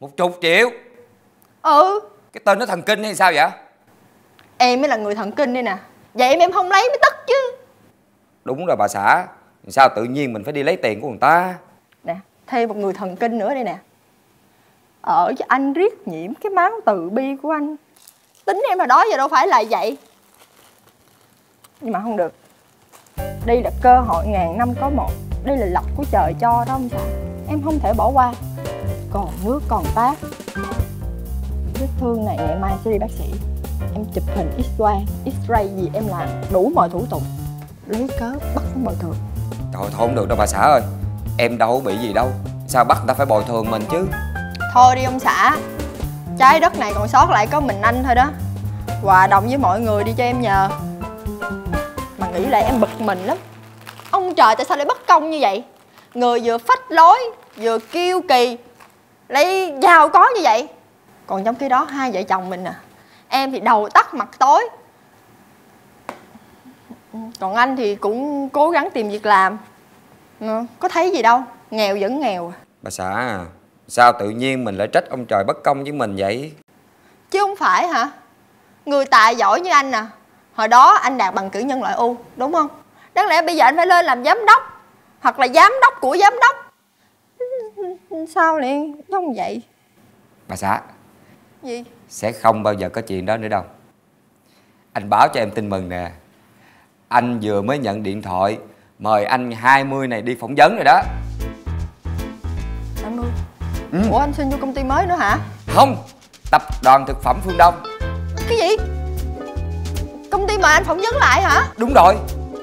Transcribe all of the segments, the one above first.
10 triệu. Ừ. Cái tên nó thần kinh hay sao vậy? Em mới là người thần kinh đây nè. Vậy em không lấy mới tức chứ. Đúng rồi bà xã, sao tự nhiên mình phải đi lấy tiền của người ta. Nè, thêm một người thần kinh nữa đây nè. Ở với anh riết nhiễm cái máu từ bi của anh. Tính em hồi đó giờ đâu phải là vậy. Nhưng mà không được. Đây là cơ hội ngàn năm có một. Đây là lộc của trời cho đó ông xã. Em không thể bỏ qua. Còn nước còn tát. Vết thương này ngày mai sẽ đi bác sĩ. Em chụp hình x-quang, x-ray gì em làm đủ mọi thủ tục. Lấy cớ bắt nó bồi thường. Trời ơi, thôi không được đâu bà xã ơi. Em đâu có bị gì đâu. Sao bắt người ta phải bồi thường mình chứ. Thôi đi ông xã. Trái đất này còn sót lại có mình anh thôi đó. Hòa đồng với mọi người đi cho em nhờ. Mà nghĩ lại em bực mình lắm. Ông trời tại sao lại bất công như vậy. Người vừa phách lối, vừa kiêu kỳ, lại giàu có như vậy. Còn trong khi đó hai vợ chồng mình nè, em thì đầu tắt mặt tối. Còn anh thì cũng cố gắng tìm việc làm. Có thấy gì đâu, nghèo vẫn nghèo. Bà xã à, sao tự nhiên mình lại trách ông trời bất công với mình vậy? Chứ không phải hả? Người tài giỏi như anh nè, hồi đó anh đạt bằng cử nhân loại U, đúng không? Đáng lẽ bây giờ anh phải lên làm giám đốc, hoặc là giám đốc của giám đốc. Sao lại không vậy? Bà xã. Gì? Sẽ không bao giờ có chuyện đó nữa đâu. Anh báo cho em tin mừng nè. Anh vừa mới nhận điện thoại mời anh 20 này đi phỏng vấn rồi đó. 20? Ừ. Ủa anh xin vô công ty mới nữa hả? Không, Tập đoàn Thực phẩm Phương Đông. Cái gì? Công ty mời anh phỏng vấn lại hả? Đúng rồi,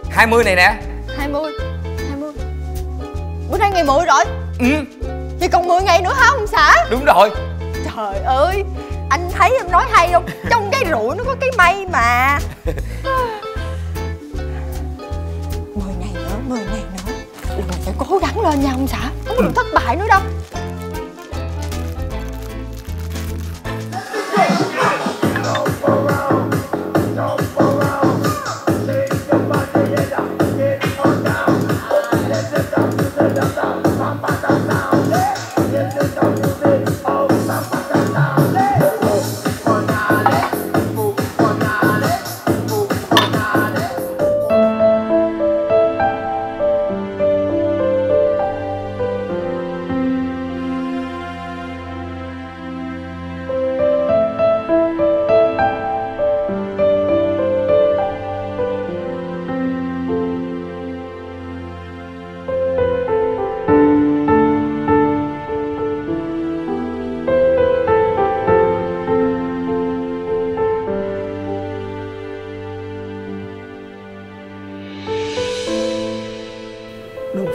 20 này nè. 20? Bữa nay ngày 10 rồi. Ừ. Thì còn 10 ngày nữa hả ông xã? Đúng rồi. Trời ơi, anh thấy em nói hay không? Trong cái rượu nó có cái mây mà. 10 ngày nữa. Mình phải cố gắng lên nha ông xã. Không được thất bại nữa đâu.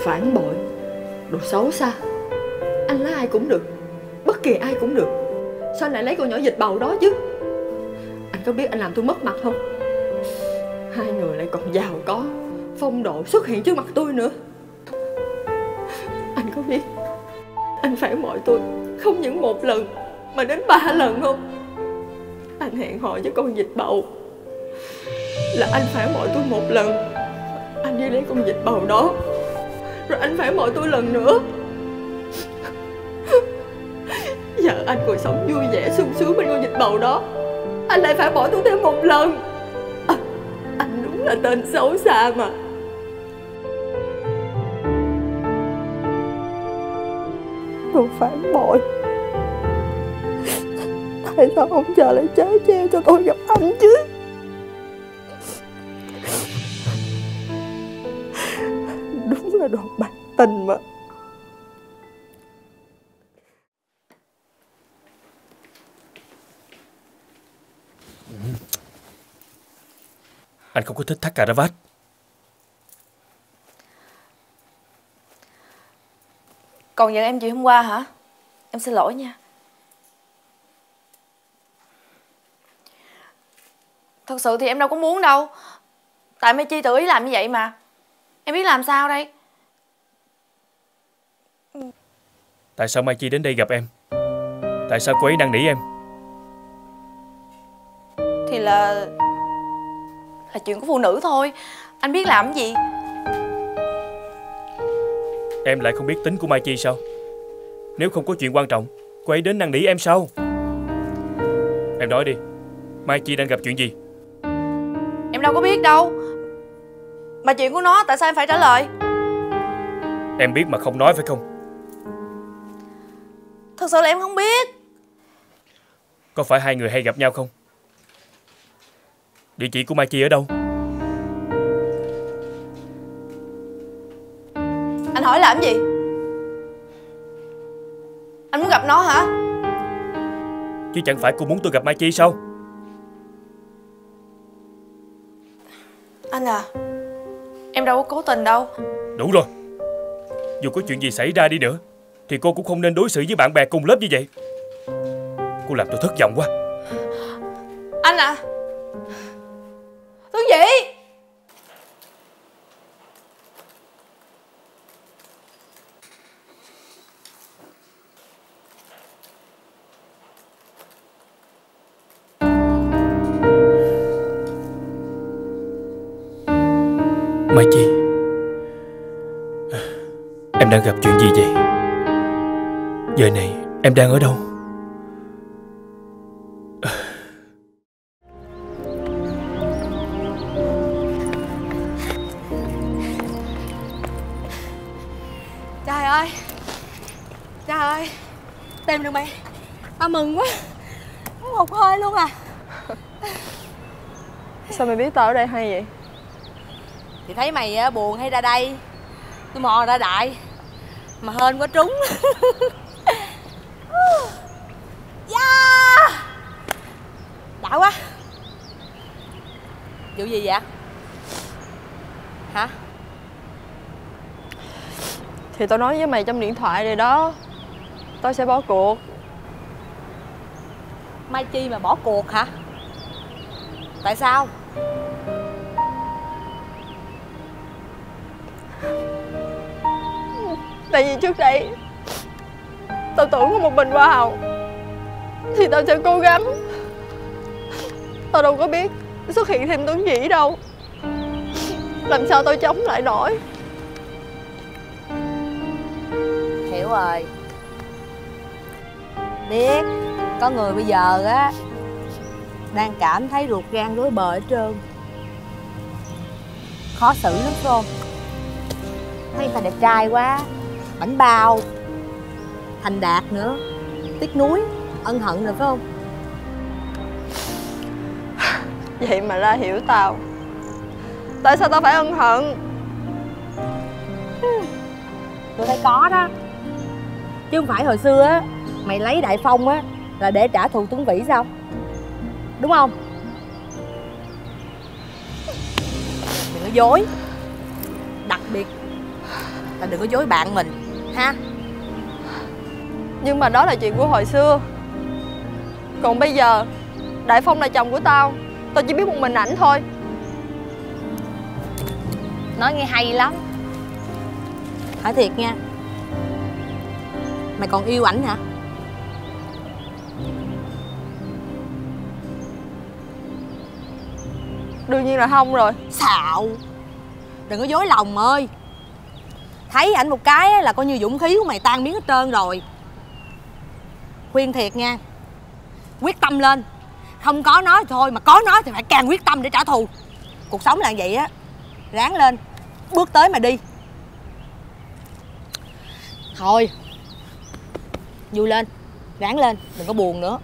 Phản bội, đồ xấu xa. Anh lấy ai cũng được, bất kỳ ai cũng được. Sao anh lại lấy con nhỏ dịch bầu đó chứ? Anh có biết anh làm tôi mất mặt không? Hai người lại còn giàu có, phong độ xuất hiện trước mặt tôi nữa. Anh có biết anh phản bội tôi không những 1 lần mà đến 3 lần không? Anh hẹn hò với con dịch bầu là anh phản bội tôi 1 lần. Anh đi lấy con dịch bầu đó rồi anh phải mời tôi lần nữa. Giờ anh còn sống vui vẻ sung sướng bên con dịch bầu đó, anh lại phải bỏ tôi thêm 1 lần. Anh đúng là tên xấu xa mà. Tôi phản bội. Tại sao ông trời lại chế treo cho tôi gặp anh chứ? Là đồ bạc tình mà. Anh không có thích thắt cà ra vát. Còn giận em chuyện hôm qua hả? Em xin lỗi nha. Thật sự thì em đâu có muốn đâu. Tại Mai Chi tự ý làm như vậy mà. Em biết làm sao đây. Tại sao Mai Chi đến đây gặp em? Tại sao cô ấy năn nỉ em? Thì là chuyện của phụ nữ thôi. Anh biết làm cái gì. Em lại không biết tính của Mai Chi sao? Nếu không có chuyện quan trọng, cô ấy đến năn nỉ em sao? Em nói đi, Mai Chi đang gặp chuyện gì? Em đâu có biết đâu. Mà chuyện của nó tại sao em phải trả lời? Em biết mà không nói phải không? Thật sự là em không biết. Có phải hai người hay gặp nhau không? Địa chỉ của Mai Chi ở đâu? Anh hỏi làm gì? Anh muốn gặp nó hả? Chứ chẳng phải cô muốn tôi gặp Mai Chi sao? Anh à, em đâu có cố tình đâu. Đủ rồi. Dù có chuyện gì xảy ra đi nữa thì cô cũng không nên đối xử với bạn bè cùng lớp như vậy. Cô làm tôi thất vọng quá. Anh à, Tuấn Dĩ. Mai Chi, em đang gặp chuyện gì vậy? Giờ này em đang ở đâu? Trời ơi, trời ơi, tìm được mày, tao mừng quá, muốn một hơi luôn à. Sao mày biết tao ở đây hay vậy? Thì thấy mày buồn hay ra đây, tôi mò ra đại, mà hên quá trúng. Yeah! Đã quá. Vụ gì vậy? Hả? Thì tao nói với mày trong điện thoại rồi đó, tao sẽ bỏ cuộc. Mai Chi mà bỏ cuộc hả? Tại sao? Tại vì trước đây tao tưởng có một mình Hoa Hậu thì tao sẽ cố gắng. Tao đâu có biết xuất hiện thêm Tuấn Dĩ đâu. Làm sao tao chống lại nổi. Hiểu rồi. Biết có người bây giờ á đang cảm thấy ruột gan rối bời hết trơn, khó xử lắm không? Thấy ta đẹp trai quá, bảnh bao, thành đạt nữa, tiếc nuối, ân hận rồi phải không? Vậy mà La hiểu tao. Tại sao tao phải ân hận? Tôi thấy có đó. Chứ không phải hồi xưa á, mày lấy Đại Phong á là để trả thù Tuấn Vĩ sao? Đúng không? Đừng có dối. Đặc biệt là đừng có dối bạn mình ha. Nhưng mà đó là chuyện của hồi xưa. Còn bây giờ Đại Phong là chồng của tao, tao chỉ biết một mình ảnh thôi. Nói nghe hay lắm. Hỏi thiệt nha, mày còn yêu ảnh hả? Đương nhiên là không rồi. Xạo. Đừng có dối lòng ơi. Thấy ảnh một cái là coi như dũng khí của mày tan biến hết trơn rồi. Khuyên thiệt nha, quyết tâm lên. Không có nó thì thôi, mà có nó thì phải càng quyết tâm để trả thù. Cuộc sống là vậy á, ráng lên, bước tới mà đi. Thôi, vui lên, ráng lên, đừng có buồn nữa.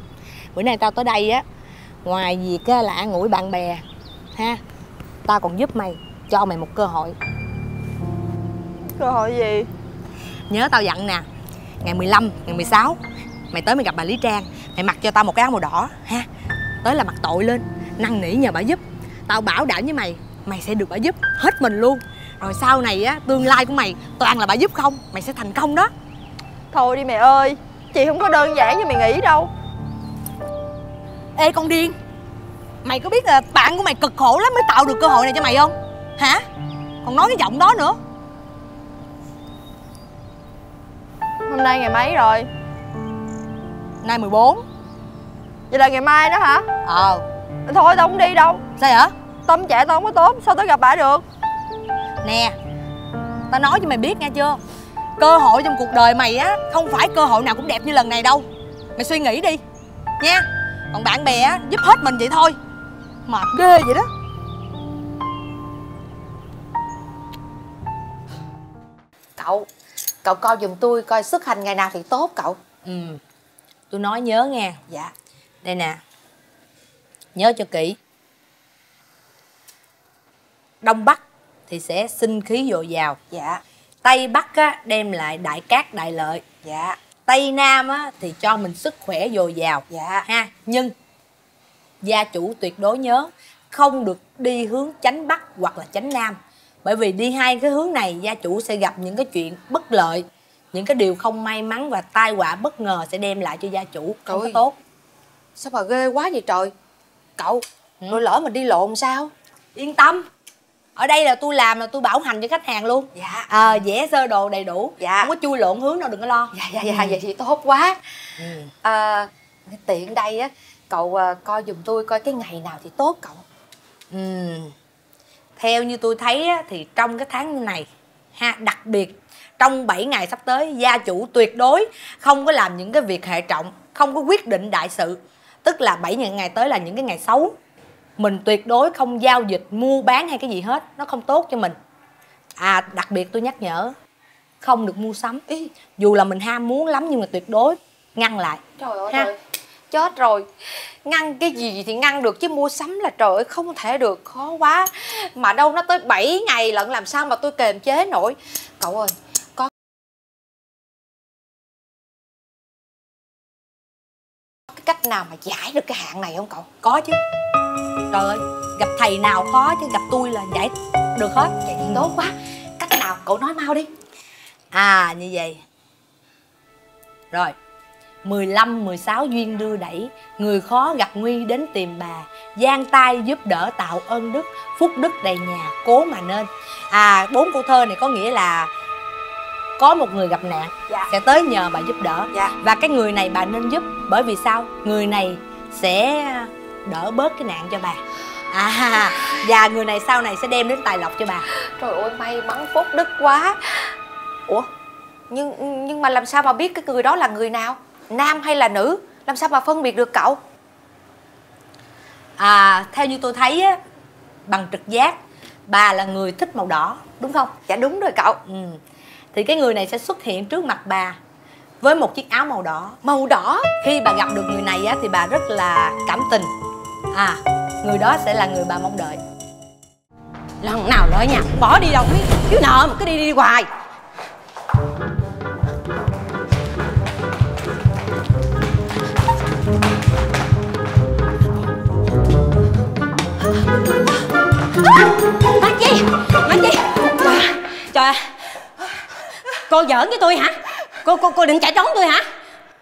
Bữa nay tao tới đây á, ngoài việc là ăn ngủ với bạn bè ha, tao còn giúp mày, cho mày một cơ hội. Cơ hội gì? Nhớ tao dặn nè, ngày 15, ngày 16 mày tới mày gặp bà Lý Trang, mày mặc cho tao một cái áo màu đỏ ha. Tới là mặt tội lên, năn nỉ nhờ bà giúp. Tao bảo đảm với mày, mày sẽ được bà giúp hết mình luôn. Rồi sau này á, tương lai của mày toàn là bà giúp không, mày sẽ thành công đó. Thôi đi mẹ ơi, chị không có đơn giản như mày nghĩ đâu. Ê con điên, mày có biết là bạn của mày cực khổ lắm mới tạo được cơ hội này cho mày không? Hả? Còn nói cái giọng đó nữa. Hôm nay ngày mấy rồi? Nay 14. Vậy là ngày mai đó hả? Ờ. Thôi tao không đi đâu. Sao vậy? Tâm trạng tao không có tốt, sao tao gặp bà được? Nè, tao nói cho mày biết nghe chưa, cơ hội trong cuộc đời mày á, không phải cơ hội nào cũng đẹp như lần này đâu. mày suy nghĩ đi nha. Còn bạn bè á, giúp hết mình vậy thôi, mệt ghê vậy đó. Cậu coi giùm tôi coi xuất hành ngày nào thì tốt cậu. Ừ, tôi nói nhớ nghe. Dạ. Đây nè, nhớ cho kỹ. Đông Bắc thì sẽ sinh khí dồi dào. Dạ. Tây Bắc á, đem lại đại cát đại lợi. Dạ. Tây Nam á, thì cho mình sức khỏe dồi dào. Dạ. Ha. Nhưng gia chủ tuyệt đối nhớ không được đi hướng chánh Bắc hoặc là chánh Nam. Bởi vì đi hai cái hướng này gia chủ sẽ gặp những cái chuyện bất lợi, những cái điều không may mắn và tai họa bất ngờ sẽ đem lại cho gia chủ. Không có tốt. Sao mà ghê quá vậy trời. Cậu, rồi lỡ mình đi lộn sao? Yên tâm, ở đây là tôi làm là tôi bảo hành cho khách hàng luôn. Dạ. À, vẽ sơ đồ đầy đủ. Dạ. Không có chui lộn hướng đâu, đừng có lo. Dạ, dạ, dạ. Vậy thì tốt quá. À, tiện đây á, cậu coi giùm tôi coi cái ngày nào thì tốt cậu. Theo như tôi thấy á, thì trong cái tháng này ha, đặc biệt trong 7 ngày sắp tới, gia chủ tuyệt đối không có làm những cái việc hệ trọng, không có quyết định đại sự. Tức là 7 ngày tới là những cái ngày xấu. Mình tuyệt đối không giao dịch, mua bán hay cái gì hết. Nó không tốt cho mình. À, đặc biệt tôi nhắc nhở, không được mua sắm. Ý, dù là mình ham muốn lắm nhưng mà tuyệt đối ngăn lại. Trời ơi, ha. Trời. Chết rồi. Ngăn cái gì thì ngăn được, chứ mua sắm là trời ơi không thể được. Khó quá. Mà đâu nó tới 7 ngày lận, làm sao mà tôi kềm chế nổi. Cậu ơi, có cái cách nào mà giải được cái hạn này không cậu? Có chứ. Trời ơi, gặp thầy nào khó chứ gặp tôi là giải được hết. Vậy thì tốt quá. Cách nào cậu nói mau đi. À, như vậy. Rồi 15, 16 duyên đưa đẩy, người khó gặp nguy đến tìm bà, giang tay giúp đỡ tạo ơn đức, phúc đức đầy nhà, cố mà nên. À, 4 câu thơ này có nghĩa là có một người gặp nạn, dạ, sẽ tới nhờ bà giúp đỡ. Dạ. Và cái người này bà nên giúp, bởi vì sao? Người này sẽ đỡ bớt cái nạn cho bà. À, và người này sau này sẽ đem đến tài lộc cho bà. Trời ơi, may mắn phúc đức quá. Ủa, nhưng mà làm sao mà biết cái người đó là người nào? Nam hay là nữ? Làm sao mà phân biệt được cậu? À, theo như tôi thấy á, bằng trực giác, bà là người thích màu đỏ, đúng không? Dạ đúng rồi cậu. Thì cái người này sẽ xuất hiện trước mặt bà với một chiếc áo màu đỏ. Màu đỏ? Khi bà gặp được người này á, thì bà rất là cảm tình. À, người đó sẽ là người bà mong đợi. Lần nào lỡ nhà bỏ đi đâu biết, chứ nợ mà cứ đi hoài. Mai Chi, Mai Chi. Trời ơi, cô giỡn với tôi hả? Cô định chạy trốn tôi hả?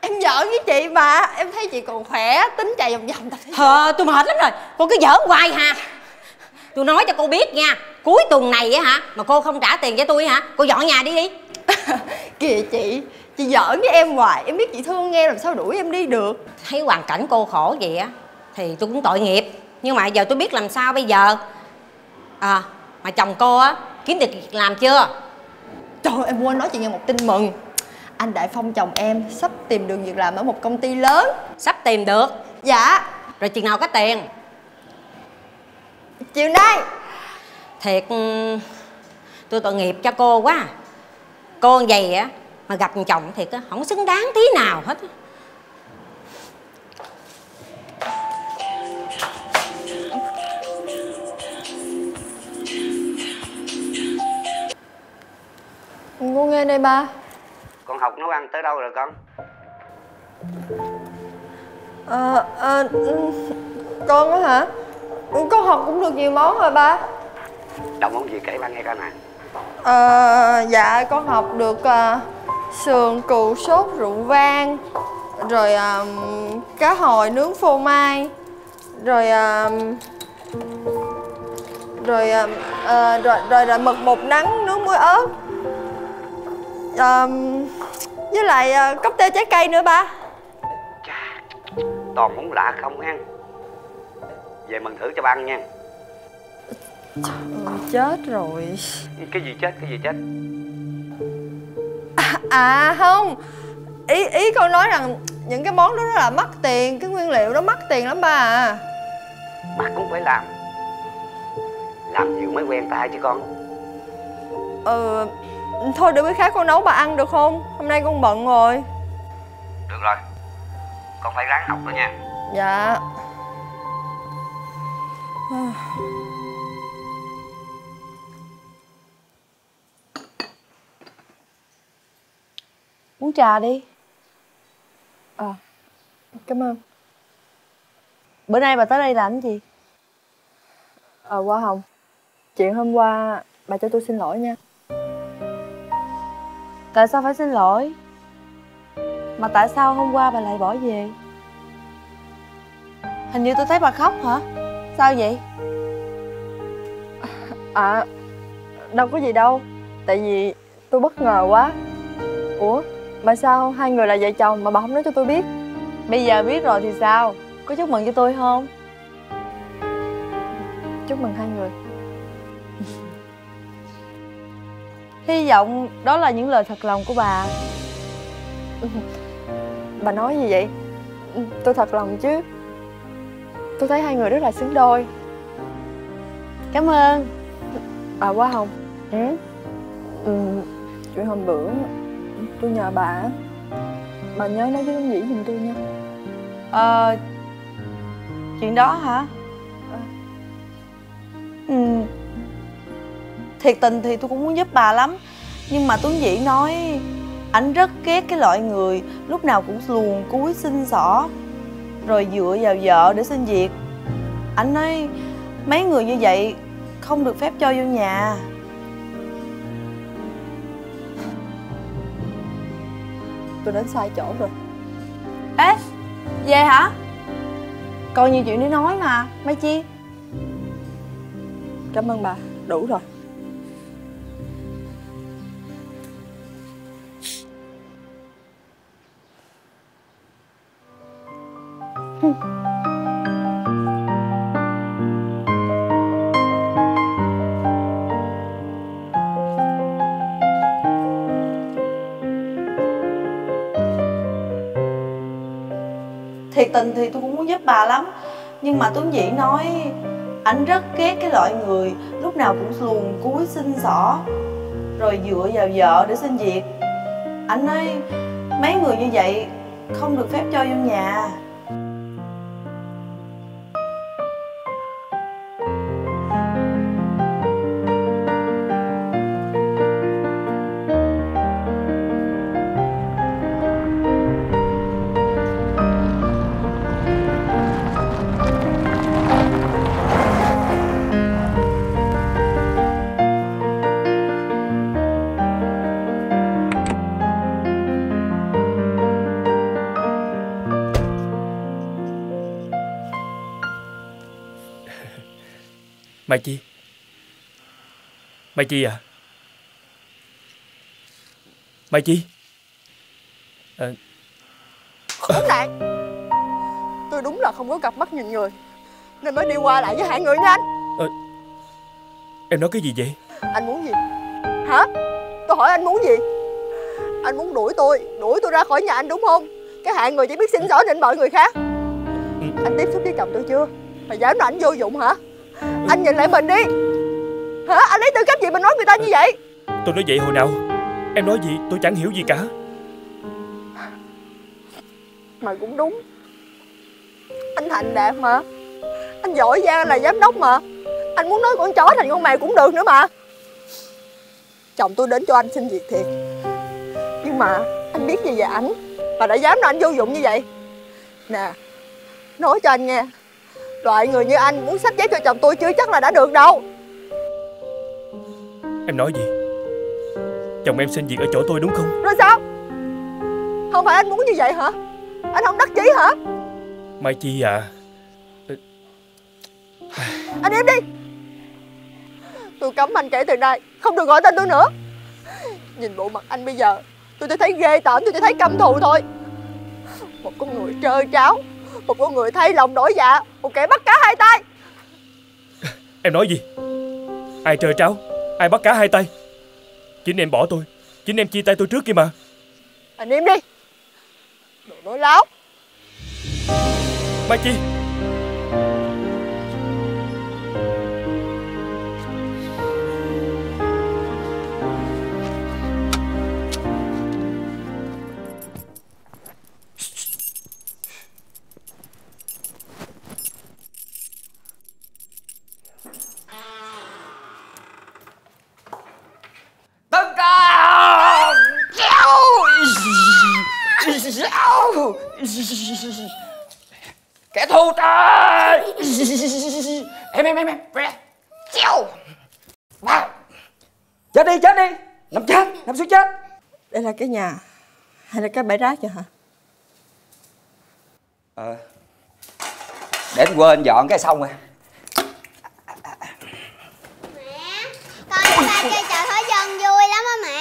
Em giỡn với chị mà, em thấy chị còn khỏe, tính chạy vòng vòng. Tôi mệt lắm rồi, cô cứ giỡn hoài hả? Tôi nói cho cô biết nha, cuối tuần này á hả, mà cô không trả tiền cho tôi hả, cô dọn nhà đi đi. Kìa chị giỡn với em hoài, em biết chị thương nghe làm sao đuổi em đi được. Thấy hoàn cảnh cô khổ vậy á, thì tôi cũng tội nghiệp. Nhưng mà giờ tôi biết làm sao bây giờ. À, mà chồng cô á, kiếm được việc làm chưa? Trời ơi, em quên nói chị nghe một tin mừng. Anh Đại Phong chồng em sắp tìm được việc làm ở một công ty lớn. Sắp tìm được? Dạ. Rồi chừng nào có tiền? Chiều nay. Thiệt, tôi tội nghiệp cho cô quá. Cô vậy á, mà gặp chồng thiệt á, không xứng đáng tí nào hết. Cô nghe đây ba. Con học nấu ăn tới đâu rồi con? Con á hả? Con học cũng được nhiều món rồi ba. Đọc món gì kể ba nghe coi nè. Dạ con học được sườn cừu sốt rượu vang. Rồi cá hồi nướng phô mai. Rồi rồi mực bột nắng nướng muối ớt. Với lại cocktail trái cây nữa ba. Chà, toàn món lạ không ha. Về mừng thử cho ba ăn nha. Chết rồi. Cái gì chết? À không, ý câu nói rằng những cái món đó rất là mắc tiền, cái nguyên liệu đó mắc tiền lắm ba à. Bà cũng phải làm nhiều mới quen tay chứ con. Ừ, thôi để bữa khác con nấu bà ăn được không? Hôm nay con bận rồi. Được rồi, con phải ráng học đó nha. Dạ. Uống trà đi. À, cảm ơn. Bữa nay bà tới đây làm cái gì? Ờ, Hoa Hồng, chuyện hôm qua bà cho tôi xin lỗi nha. Tại sao phải xin lỗi? Mà tại sao hôm qua bà lại bỏ về? Hình như tôi thấy bà khóc hả? Sao vậy? À, đâu có gì đâu. Tại vì tôi bất ngờ quá. Ủa, mà sao hai người là vợ chồng mà bà không nói cho tôi biết? Bây giờ biết rồi thì sao? Có chúc mừng cho tôi không? Chúc mừng hai người. Hy vọng đó là những lời thật lòng của bà. Bà nói gì vậy? Tôi thật lòng chứ. Tôi thấy hai người rất là xứng đôi. Cảm ơn. Bà Hoa Hồng, chuyện hôm bữa tôi nhờ bà nhớ nói với Tuấn Dĩ giùm tôi nha. Chuyện đó hả? Thiệt tình thì tôi cũng muốn giúp bà lắm, nhưng mà Tuấn Dĩ nói ảnh rất ghét cái loại người lúc nào cũng luồn cúi xin xỏ rồi dựa vào vợ để xin việc. Ảnh nói mấy người như vậy không được phép cho vô nhà. Tôi đến sai chỗ rồi. Ê, về hả? Còn nhiều chuyện để nói mà, Mai Chi. Cảm ơn bà, đủ rồi. Thiệt tình thì tôi cũng muốn giúp bà lắm, nhưng mà Tuấn Vĩ nói ảnh rất ghét cái loại người lúc nào cũng luồn cúi xin xỏ rồi dựa vào vợ để xin việc. Ảnh nói mấy người như vậy không được phép cho vô nhà. Mai Chi. Mai Chi à? Mai Chi à... Đúng này. Tôi đúng là không có cặp mắt nhìn người nên mới đi qua lại với hai người nha anh. Em nói cái gì vậy? Anh muốn gì? Hả? Tôi hỏi anh muốn gì? Anh muốn đuổi tôi ra khỏi nhà anh đúng không? Cái hạng người chỉ biết xin xỏ nên mọi người khác. Anh tiếp xúc với chồng tôi chưa? Mà dám nói anh vô dụng hả? Anh nhìn lại mình đi. Hả? Anh lấy tư cách gì mà nói người ta như vậy? Tôi nói vậy hồi nào? Em nói gì tôi chẳng hiểu gì cả. Mà cũng đúng, anh thành đạt mà, anh giỏi giang là giám đốc mà. Anh muốn nói con chó thành con mèo cũng được nữa mà. Chồng tôi đến cho anh xin việc thiệt, nhưng mà anh biết gì về ảnh mà đã dám nói anh vô dụng như vậy? Nè, nói cho anh nghe, loại người như anh muốn sách giấy cho chồng tôi chưa chắc là đã được đâu. Em nói gì? Chồng em xin việc ở chỗ tôi đúng không? Rồi sao? Không phải anh muốn như vậy hả? Anh không đắc chí hả? Mai Chi à, anh im đi. Tôi cấm anh kể từ nay không được gọi tên tôi nữa. Nhìn bộ mặt anh bây giờ tôi chỉ thấy ghê tởm, tôi chỉ thấy căm thù thôi. Một con người trơ tráo, một con người thay lòng đổi dạ, một kẻ bắt cá hai tay. Em nói gì? Ai trời tráo, ai bắt cá hai tay? Chính em bỏ tôi, chính em chia tay tôi trước kia mà. Anh im đi. đồ nói láo. Mai Chi, kẻ thù trời. Em Chèo. Chết đi, nằm xuống chết. Đây là cái nhà hay là cái bãi rác vậy hả? Để anh quên dọn cái xong rồi. Mẹ, coi cái ba chơi trò thói dân vui lắm á mẹ.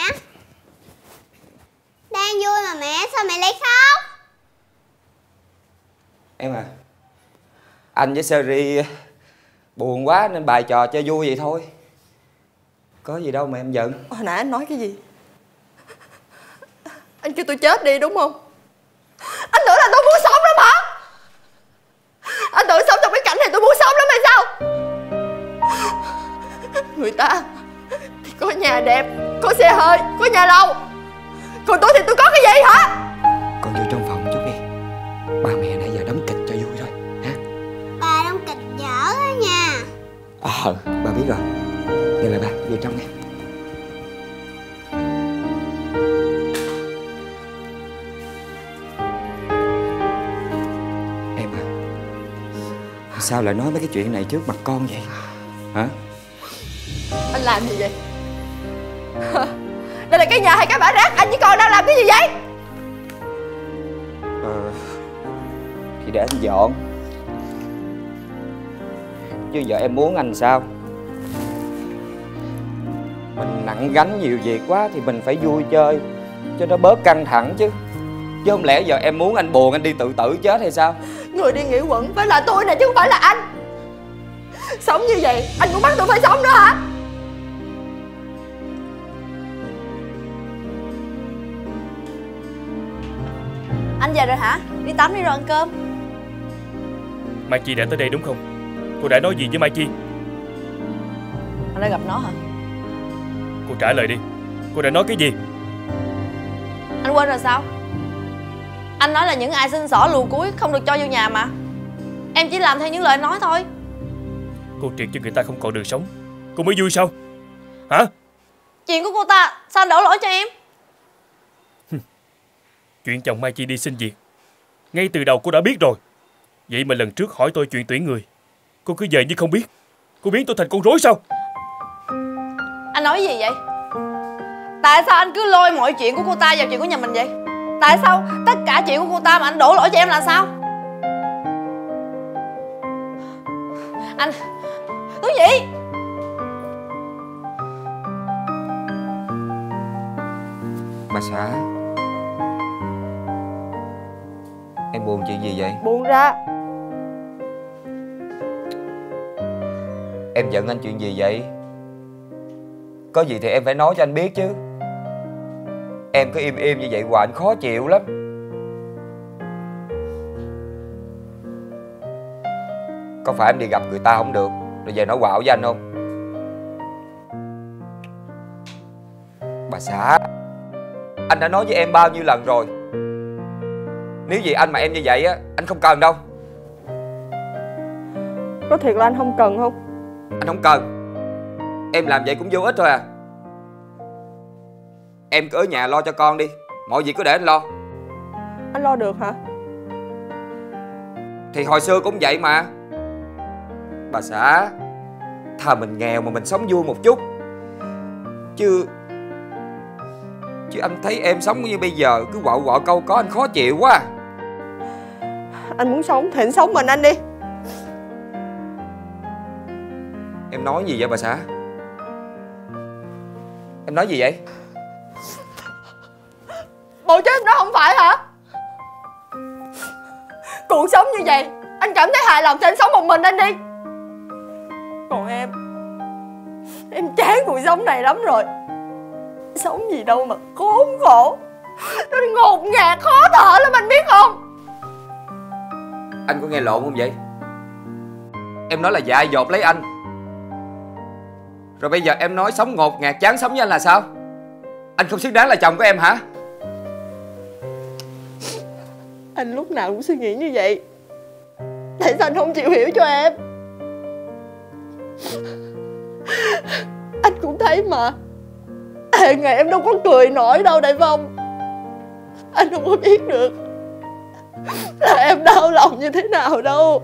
Đang vui mà mẹ, sao mẹ lại khóc? Em à, anh với Sơ Ri buồn quá nên bài trò chơi vui vậy thôi. Có gì đâu mà em giận. Hồi nãy anh nói cái gì? Anh kêu tôi chết đi đúng không? Anh tưởng là tôi muốn sống lắm hả? Anh tưởng sống trong cái cảnh này tôi muốn sống lắm hay sao? Người ta thì có nhà đẹp, có xe hơi, có nhà lầu, còn tôi thì tôi có cái gì hả? Con vô trong phòng chút đi. Ba mẹ nãy giờ đóng kịch cho vui thôi hả? Ba đóng kịch dở á nha. Ba biết rồi. Nghe lời ba, vô trong đi. Em à, sao lại nói mấy cái chuyện này trước mặt con vậy? Hả? Anh làm gì vậy? Đây là cái nhà hay cái bãi rác? Anh với con đang làm cái gì vậy? Thì để anh dọn. Chứ giờ em muốn anh sao? Mình nặng gánh nhiều việc quá thì mình phải vui chơi cho nó bớt căng thẳng chứ. Chứ không lẽ giờ em muốn anh buồn anh đi tự tử chết hay sao? Người đi nghỉ quẩn phải là tôi nè chứ không phải là anh. Sống như vậy anh cũng bắt tôi phải sống nữa hả? Anh về rồi hả? Đi tắm đi rồi ăn cơm. Mai Chi đã tới đây đúng không? Cô đã nói gì với Mai Chi? Anh đã gặp nó hả? Cô trả lời đi. Cô đã nói cái gì? Anh quên rồi sao? Anh nói là những ai xin xỏ lùi cuối không được cho vô nhà mà. Em chỉ làm theo những lời anh nói thôi. Cô triệt cho người ta không còn đường sống, cô mới vui sao? Hả? Chuyện của cô ta sao anh đổ lỗi cho em? Chuyện chồng Mai Chi đi xin việc, ngay từ đầu cô đã biết rồi. Vậy mà lần trước hỏi tôi chuyện tuyển người, cô cứ về như không biết. Cô biến tôi thành con rối sao? Anh nói gì vậy? Tại sao anh cứ lôi mọi chuyện của cô ta vào chuyện của nhà mình vậy? Tại sao tất cả chuyện của cô ta mà anh đổ lỗi cho em là sao? Anh... Tuấn Dĩ! Bà xã, em buồn chuyện gì vậy? Buồn ra. Em giận anh chuyện gì vậy? Có gì thì em phải nói cho anh biết chứ. Em cứ im im như vậy hoài anh khó chịu lắm. Có phải em đi gặp người ta không được rồi về nói quạo với anh không? Bà xã, anh đã nói với em bao nhiêu lần rồi. Nếu gì anh mà em như vậy á, anh không cần đâu. Có thiệt là anh không cần không? Anh không cần. Em làm vậy cũng vô ích thôi à. Em cứ ở nhà lo cho con đi, mọi việc cứ để anh lo. Anh lo được hả? Thì hồi xưa cũng vậy mà. Bà xã, thà mình nghèo mà mình sống vui một chút. Chứ anh thấy em sống như bây giờ cứ quạo quạo câu có anh khó chịu quá. Anh muốn sống thì anh sống mình anh đi. Em nói gì vậy bà xã? Em nói gì vậy? Bộ chứ đó không phải hả? Cuộc sống như vậy anh cảm thấy hài lòng thì anh sống một mình anh đi. Còn em chán cuộc sống này lắm rồi. Sống gì đâu mà khốn khổ. Tôi ngột ngạt khó thở lắm anh biết không? Anh có nghe lộn không vậy? Em nói là dạ dột lấy anh, rồi bây giờ em nói sống ngột ngạt chán sống với anh là sao? Anh không xứng đáng là chồng của em hả? Anh lúc nào cũng suy nghĩ như vậy. Tại sao anh không chịu hiểu cho em? Anh cũng thấy mà, hàng ngày em đâu có cười nổi đâu Đại Phong. Anh không có biết được là em đau lòng như thế nào đâu.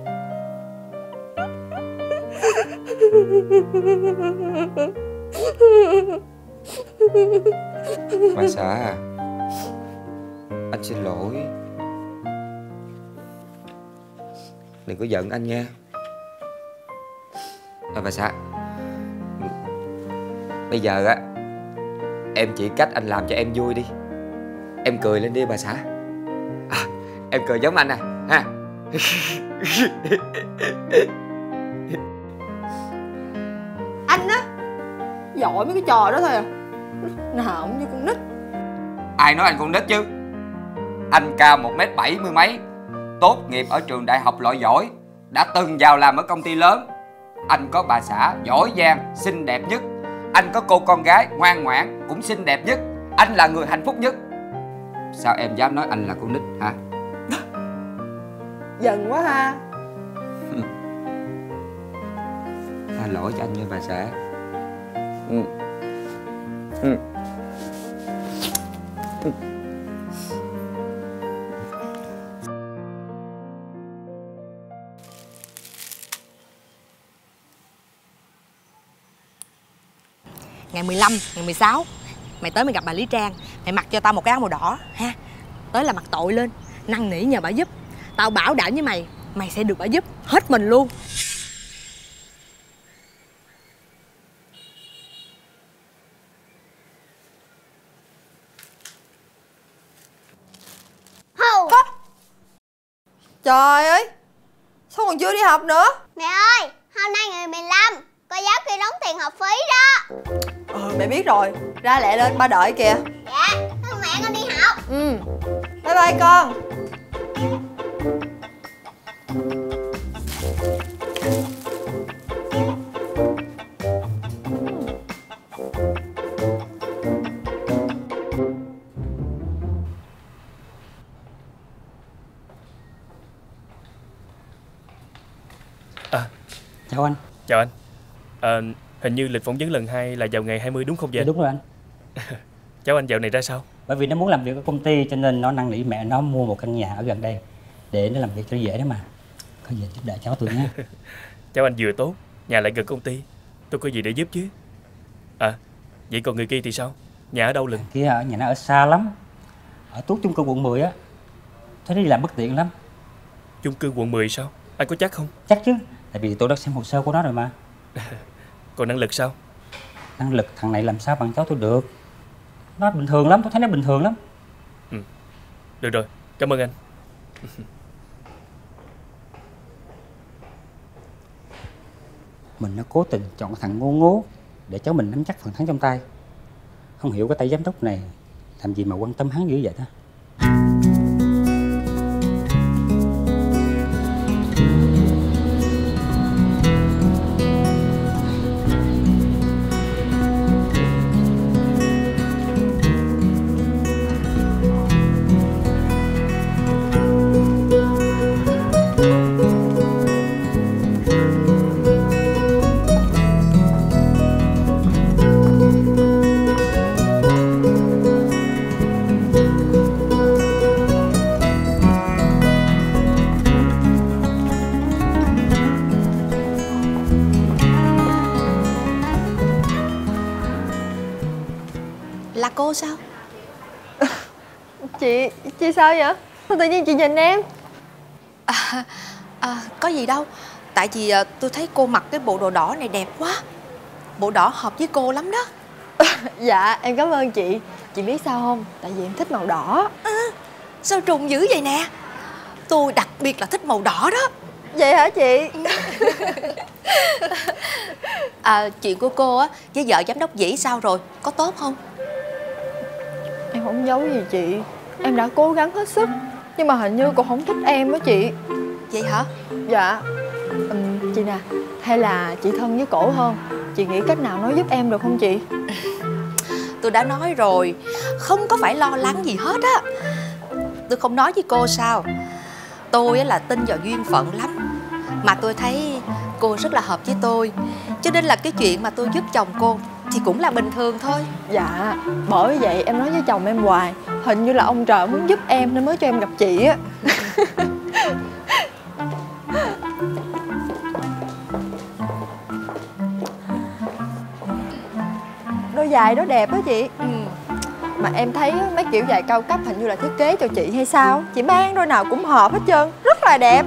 Bà xã à, anh xin lỗi. Đừng có giận anh nha. À, bà xã, bây giờ á em chỉ cách anh làm cho em vui đi. Em cười lên đi bà xã. À, em cười giống anh à ha. Anh á giỏi mấy cái trò đó thôi à, nào cũng như con nít. Ai nói anh con nít chứ? Anh cao 1m70 mấy, tốt nghiệp ở trường đại học loại giỏi, đã từng vào làm ở công ty lớn. Anh có bà xã giỏi giang xinh đẹp nhất, anh có cô con gái ngoan ngoãn cũng xinh đẹp nhất, anh là người hạnh phúc nhất. Sao em dám nói anh là con nít hả? Giận quá ha. Tha lỗi cho anh nha bà xã. Ngày 15, ngày 16 mày tới mày gặp bà Lý Trang, mày mặc cho tao một cái áo màu đỏ ha. Tới là mặc tội lên, năn nỉ nhờ bà giúp. Tao bảo đảm với mày, mày sẽ được bà giúp hết mình luôn. Hả? Trời ơi, sao còn chưa đi học nữa? Mẹ ơi, hôm nay ngày 15, cô giáo kêu đóng tiền học phí đó. Mẹ biết rồi, ra lẹ lên, ba đợi kìa. Dạ, thôi mẹ con đi học. Bye bye con. Chào anh. Chào anh. Hình như lịch phỏng vấn lần 2 là vào ngày 20 đúng không vậy? Đúng rồi anh. Cháu anh dạo này ra sao? Bởi vì nó muốn làm việc ở công ty cho nên nó năn nỉ mẹ nó mua một căn nhà ở gần đây để nó làm việc cho dễ đó mà. Có gì giúp đỡ cháu tôi nha. Cháu anh vừa tốt, nhà lại gần công ty, tôi có gì để giúp chứ. À, vậy còn người kia thì sao? Nhà ở đâu lần? Kia ở nhà nó ở xa lắm, ở tuốt chung cư quận 10 á. Thế nó đi làm bất tiện lắm. Chung cư quận 10 sao? Anh có chắc không? Chắc chứ, tại vì tôi đã xem hồ sơ của nó rồi mà. Còn năng lực sao? Năng lực thằng này làm sao bằng cháu tôi được. Nó bình thường lắm, tôi thấy nó bình thường lắm. Được rồi, cảm ơn anh. Mình nó cố tình chọn thằng ngô ngố để cháu mình nắm chắc phần thắng trong tay. Không hiểu cái tay giám đốc này làm gì mà quan tâm hắn dữ vậy ta. Chị sao vậy? Tự nhiên chị nhìn em. Có gì đâu. Tại vì tôi thấy cô mặc cái bộ đồ đỏ này đẹp quá. Bộ đỏ hợp với cô lắm đó. Dạ em cảm ơn chị. Chị biết sao không? Tại vì em thích màu đỏ. Sao trùng dữ vậy nè. Tôi đặc biệt là thích màu đỏ đó. Vậy hả chị? Chuyện của cô á với vợ giám đốc Vĩ sao rồi? Có tốt không? Em không giấu gì chị. Em đã cố gắng hết sức, nhưng mà hình như cô không thích em á chị. Vậy hả? Dạ. Chị nè, hay là chị thân với cổ hơn, chị nghĩ cách nào nói giúp em được không chị? Tôi đã nói rồi, không có phải lo lắng gì hết á. Tôi không nói với cô sao? Tôi là tin vào duyên phận lắm, mà tôi thấy cô rất là hợp với tôi, cho nên là cái chuyện mà tôi giúp chồng cô thì cũng là bình thường thôi. Dạ, bởi vậy em nói với chồng em hoài, hình như là ông trời muốn giúp em nên mới cho em gặp chị á. Đôi giày đó đẹp á chị. Ừ. Mà em thấy mấy kiểu giày cao cấp hình như là thiết kế cho chị hay sao? Chị mang đôi nào cũng hợp hết trơn, rất là đẹp.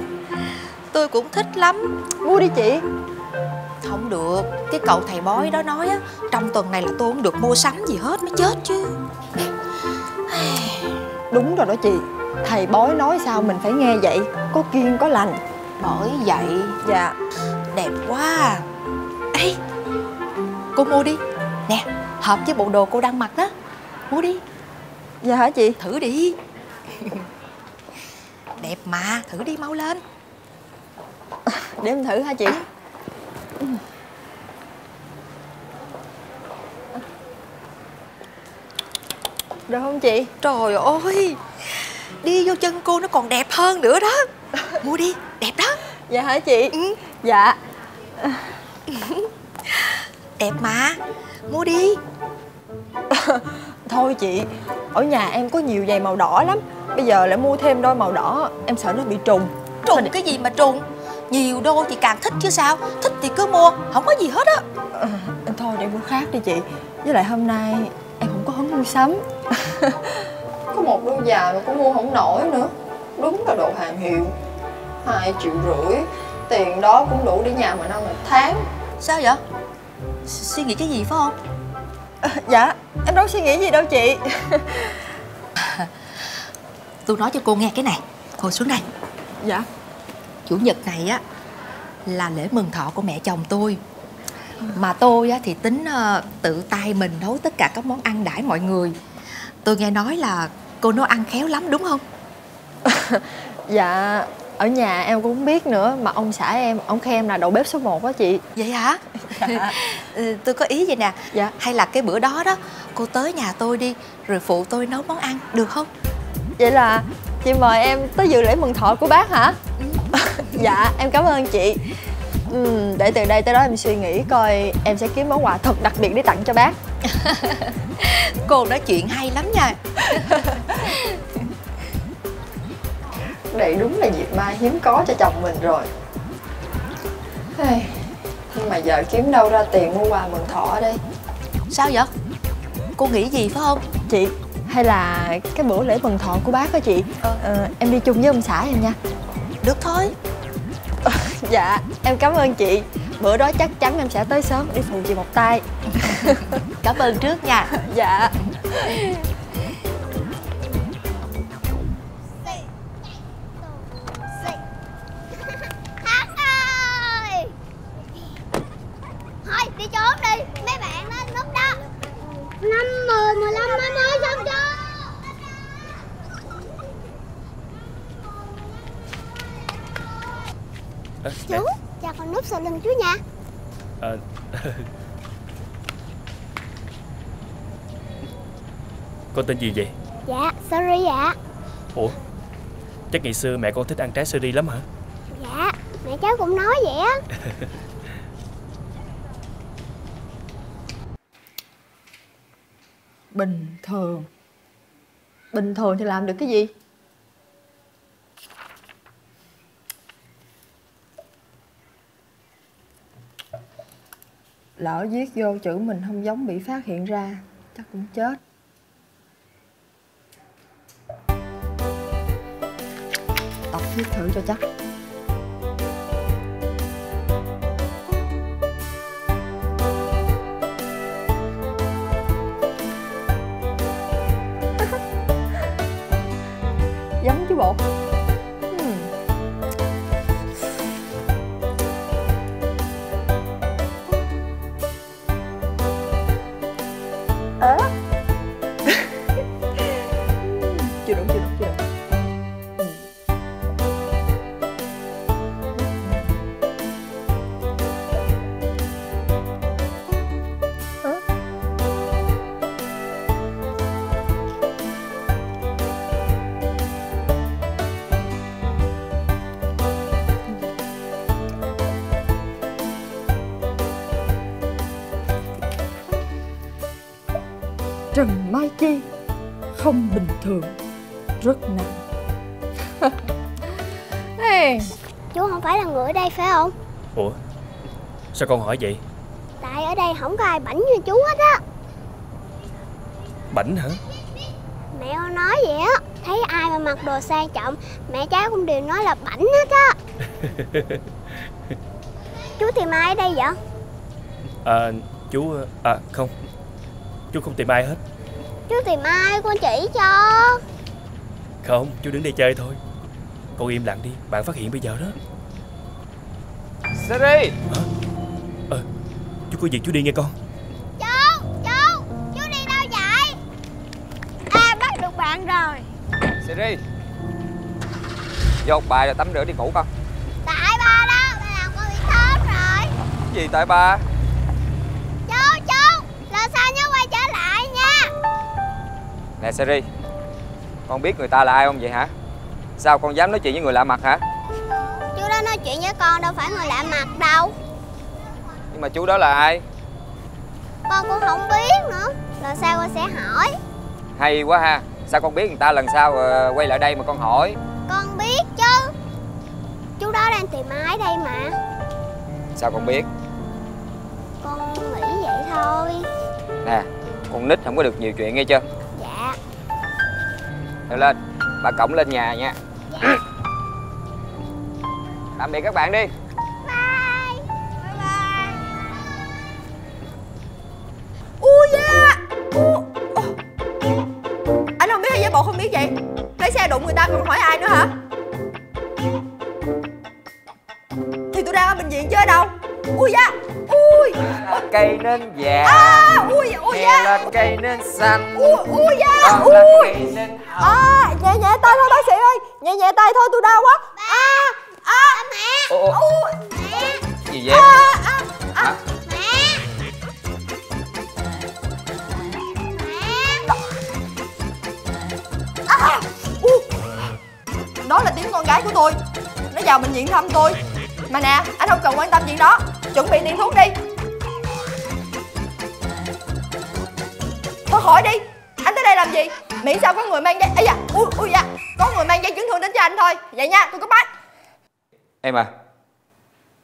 Tôi cũng thích lắm. Mua đi chị. Không được, cái cậu thầy bói đó nói á, trong tuần này là tôi không được mua sắm gì hết mới chết chứ. Đúng rồi đó chị, thầy bói nói sao mình phải nghe vậy, có kiêng có lành. Bởi vậy. Dạ. Đẹp quá. Ê, cô mua đi. Nè, hợp với bộ đồ cô đang mặc đó. Mua đi. Dạ hả chị? Thử đi. Đẹp mà, thử đi mau lên. Để em thử hả chị? Được không chị? Trời ơi, đi vô chân cô nó còn đẹp hơn nữa đó. Mua đi, đẹp đó. Dạ hả chị? Ừ. Dạ. Đẹp mà, mua đi. Thôi chị, ở nhà em có nhiều giày màu đỏ lắm, bây giờ lại mua thêm đôi màu đỏ, em sợ nó bị trùng. Trùng thôi cái gì mà trùng? Nhiều đô thì càng thích chứ sao. Thích thì cứ mua, không có gì hết á. Thôi để mua khác đi chị. Với lại hôm nay em không có hứng mua sắm. Có một đôi giày mà cũng mua không nổi nữa. Đúng là đồ hàng hiệu. 2,5 triệu. Tiền đó cũng đủ để nhà mình ăn một tháng. Sao vậy? Suy nghĩ cái gì phải không? Dạ, em đâu suy nghĩ gì đâu chị. Tôi nói cho cô nghe cái này. Ngồi xuống đây. Dạ. Chủ nhật này á là lễ mừng thọ của mẹ chồng tôi. Mà tôi á thì tính tự tay mình nấu tất cả các món ăn đãi mọi người. Tôi nghe nói là cô nấu ăn khéo lắm đúng không? Dạ, ở nhà em cũng không biết nữa. Mà ông xã em, ông khen em là đầu bếp số 1 á chị. Vậy hả? Dạ. Tôi có ý vậy nè. Dạ. Hay là cái bữa đó đó, cô tới nhà tôi đi, rồi phụ tôi nấu món ăn, được không? Vậy là chị mời em tới dự lễ mừng thọ của bác hả? Dạ, em cảm ơn chị. Để từ đây tới đó em suy nghĩ coi em sẽ kiếm món quà thật đặc biệt để tặng cho bác. Cô nói chuyện hay lắm nha. Đây đúng là dịp mai hiếm có cho chồng mình rồi. Nhưng mà giờ kiếm đâu ra tiền mua quà mừng thọ đây? Sao vậy? Cô nghĩ gì phải không? Chị, hay là cái bữa lễ mừng thọ của bác đó chị. Em đi chung với ông xã em nha. Được thôi. Dạ, em cảm ơn chị. Bữa đó chắc chắn em sẽ tới sớm để phụ chị một tay. Cảm ơn trước nha. Dạ. Thôi, đi trốn đi. Mấy bạn đó, núp đó. 5, 10, 15, 20 xong chưa? Chú, chào con núp sau lưng chú nha. Con tên gì vậy? Dạ, Sơ Ri ạ. Ủa, chắc ngày xưa mẹ con thích ăn trái Sơ Ri lắm hả? Dạ, mẹ cháu cũng nói vậy á. Bình thường. Bình thường thì làm được cái gì? Lỡ viết vô chữ mình không giống bị phát hiện ra, chắc cũng chết. Tập viết thử cho chắc. Giống chứ bộ. Trần Mai Chi không bình thường, rất nặng. Chú không phải là người ở đây phải không? Ủa? Sao con hỏi vậy? Tại ở đây không có ai bảnh như chú hết á. Bảnh hả? Mẹ con nói vậy á. Thấy ai mà mặc đồ sang trọng, mẹ cháu cũng đều nói là bảnh hết á. Chú tìm ai ở đây vậy? Không, chú không tìm ai hết. Chú tìm ai con chỉ cho. Không, chú đứng đây chơi thôi. Cô im lặng đi, bạn phát hiện bây giờ đó. Sơ ri. Chú có việc chú đi nghe con. Chú đi đâu vậy? À, bắt được bạn rồi. Sơ ri, vô bài rồi tắm rửa đi ngủ con. Tại ba đó, ba làm con bị sớm rồi. Gì tại ba? Chú, lần sau nhớ quay trở lại nha. Nè Sơ ri, con biết người ta là ai không vậy hả? Sao con dám nói chuyện với người lạ mặt hả? Chú đó nói chuyện với con đâu phải người lạ mặt đâu. Nhưng mà chú đó là ai? Con cũng không biết nữa. Lần sau con sẽ hỏi. Hay quá ha. Sao con biết người ta lần sau quay lại đây mà con hỏi? Con biết chứ. Chú đó đang tìm ai đây mà. Sao con biết? Con nghĩ vậy thôi. Nè, con nít không có được nhiều chuyện nghe chưa? Dạ. Đưa lên. Bà cõng lên nhà nha. Dạ. Tạm biệt các bạn đi. Bye. Bye bye. Ui da. Anh không biết hay giả bộ không biết vậy? Lái xe đụng người ta còn hỏi ai nữa hả? Thì tôi đang ở bệnh viện chứ ở đâu. Ui da. Ui. Cây nên vàng. À, ui da. Là cây nên xanh. Ui da. Ui. À, nhẹ nhẹ tay thôi bác sĩ ơi. Nhẹ nhẹ tay thôi tôi đau quá. Mẹ. Ui. Mẹ. Gì vậy? Hả? Mẹ. Mẹ. Đó là tiếng con gái của tôi. Nó vào bệnh viện thăm tôi. Mà nè, anh không cần quan tâm chuyện đó. Chuẩn bị tiền thuốc đi. Thôi khỏi đi. Anh tới đây làm gì? Miễn sao có người mang giấy... Ây da, ui da. Có người mang giấy chứng thương đến cho anh thôi. Vậy nha, tôi có bắt. Em à?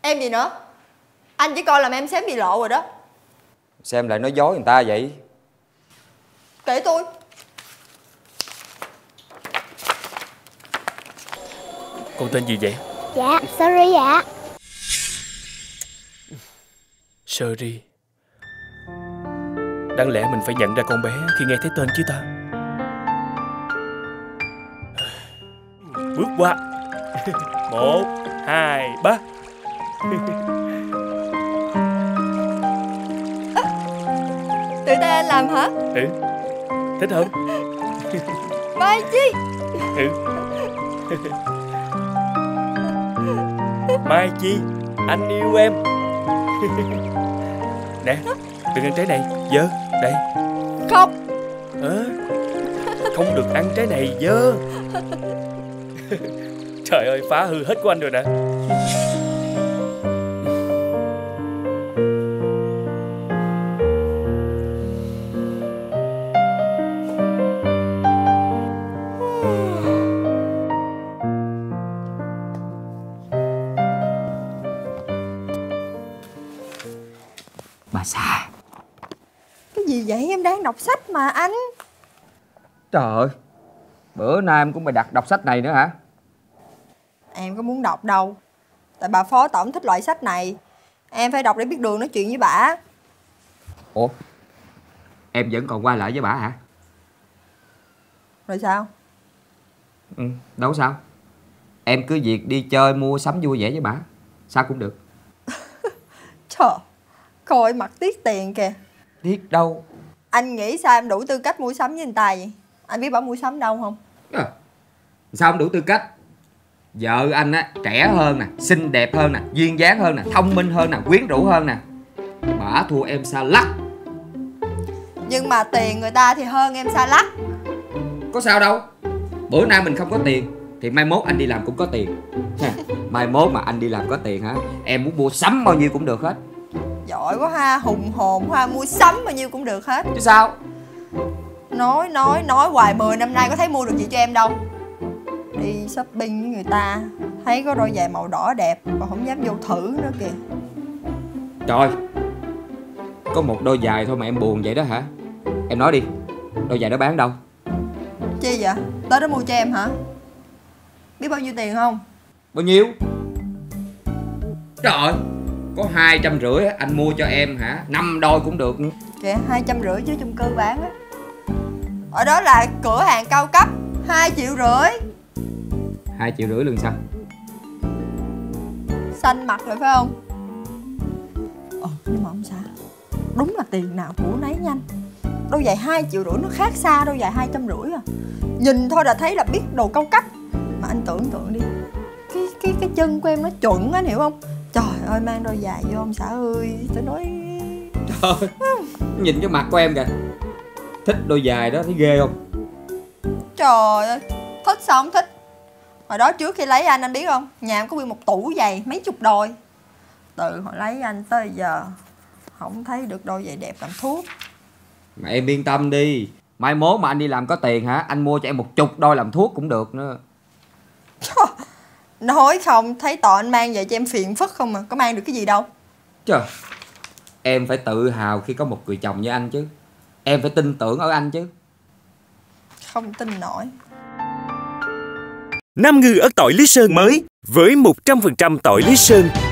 Em gì nữa? Anh chỉ coi làm em xém bị lộ rồi đó. Sao em lại nói dối người ta vậy? Kể tôi. Cô tên gì vậy? Dạ, Sơ ri ạ. Sơ ri. Đáng lẽ mình phải nhận ra con bé khi nghe thấy tên chứ ta. Bước qua. 1, 2, 3. Tự tay anh làm hả? Ừ. Thích không? Mai Chi. Ừ. Mai Chi, anh yêu em. Nè, đừng ăn trái này, dơ, đây. Không. Không được ăn trái này, dơ. Trời ơi, phá hư hết của anh rồi nè. Đọc sách mà anh. Trời ơi, bữa nay em cũng bày đặt đọc sách này nữa hả? Em có muốn đọc đâu. Tại bà phó tổng thích loại sách này. Em phải đọc để biết đường nói chuyện với bà. Ủa, em vẫn còn quay lại với bà hả? Rồi sao? Ừ, đâu sao. Em cứ việc đi chơi mua sắm vui vẻ với bà. Sao cũng được. Trời, coi mặt tiếc tiền kìa. Tiếc đâu. Anh nghĩ sao em đủ tư cách mua sắm với anh Tài vậy? Anh biết bảo mua sắm đâu không? Sao không đủ tư cách? Vợ anh á, trẻ hơn nè, xinh đẹp hơn nè, duyên dáng hơn nè, thông minh hơn nè, quyến rũ hơn nè. Bả thua em xa lắc. Nhưng mà tiền người ta thì hơn em xa lắc. Có sao đâu. Bữa nay mình không có tiền thì mai mốt anh đi làm cũng có tiền. Mai mốt mà anh đi làm có tiền hả, em muốn mua sắm bao nhiêu cũng được hết. Giỏi quá ha, hùng hồn ha, mua sắm bao nhiêu cũng được hết. Chứ sao? Nói hoài 10 năm nay có thấy mua được gì cho em đâu. Đi shopping với người ta thấy có đôi giày màu đỏ đẹp mà không dám vô thử nữa kìa. Trời, có một đôi giày thôi mà em buồn vậy đó hả? Em nói đi, đôi giày đó bán đâu? Chi vậy? Tới đó mua cho em hả? Biết bao nhiêu tiền không? Bao nhiêu? Trời, có 250 anh mua cho em hả? 5 đôi cũng được. Kìa, 250 chứ chung cư bán á. Ở đó là cửa hàng cao cấp, 2,5 triệu. 2,5 triệu lần sao? Xanh mặt rồi phải không? Nhưng mà ông xã đúng là tiền nào của nấy nhanh. Đôi giày 2,5 triệu nó khác xa đôi giày 250 à. Nhìn thôi là thấy là biết đồ cao cấp. Mà anh tưởng tượng đi, cái chân của em nó chuẩn á, hiểu không? Trời ơi, mang đôi giày vô ông xã ơi, tôi nói trời. Nhìn cái mặt của em kìa, thích đôi giày đó thấy ghê không? Trời ơi, thích sao không thích. Hồi đó trước khi lấy anh biết không, nhà em có nguyên một tủ giày mấy chục đôi. Từ hồi lấy anh tới giờ không thấy được đôi giày đẹp làm thuốc. Mà em yên tâm đi, mai mốt mà anh đi làm có tiền hả, anh mua cho em 10 đôi làm thuốc cũng được nữa. Trời, nói không thấy tội anh mang về cho em phiền phức không mà, có mang được cái gì đâu. Trời, em phải tự hào khi có một người chồng như anh chứ. Em phải tin tưởng ở anh chứ. Không tin nổi. 5 ngư ớt tỏi Lý Sơn mới với 100% tỏi Lý Sơn.